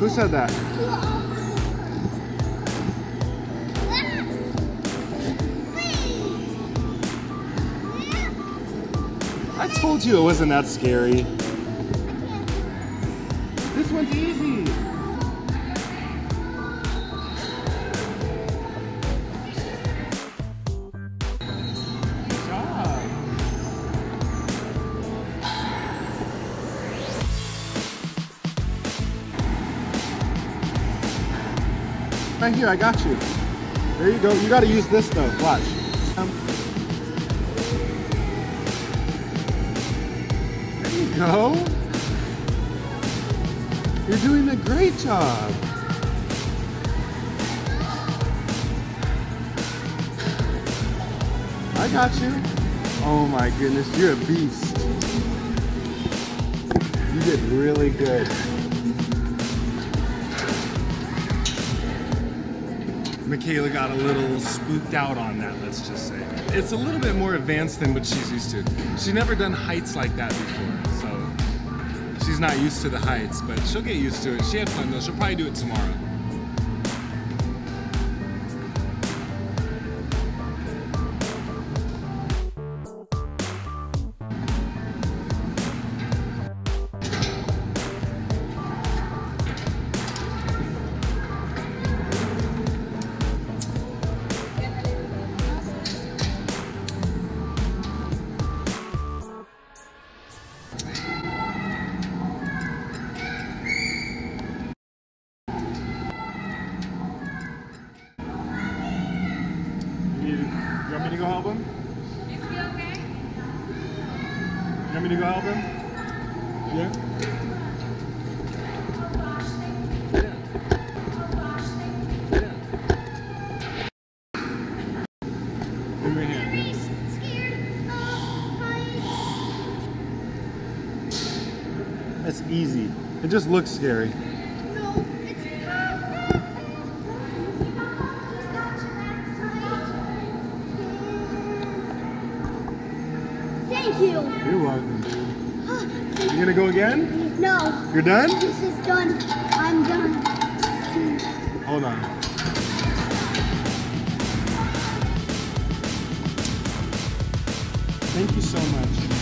Who said that? I told you it wasn't that scary. This one's easy. Good job. Right here, I got you. There you go. You got to use this though. Watch. Go. You're doing a great job. I got you. Oh my goodness, you're a beast. You did really good. Michaela got a little spooked out on that, let's just say. It's a little bit more advanced than what she's used to. She's never done heights like that before, so she's not used to the heights, but she'll get used to it. She had fun though, she'll probably do it tomorrow. You want me to go help him? Is he okay? You want me to go help him? Yeah? Give me a hand. Are you scared? Oh, hi. That's easy. It just looks scary. Thank you. You're welcome. You gonna go again? No. You're done? This is done. I'm done. Hold on. Thank you so much.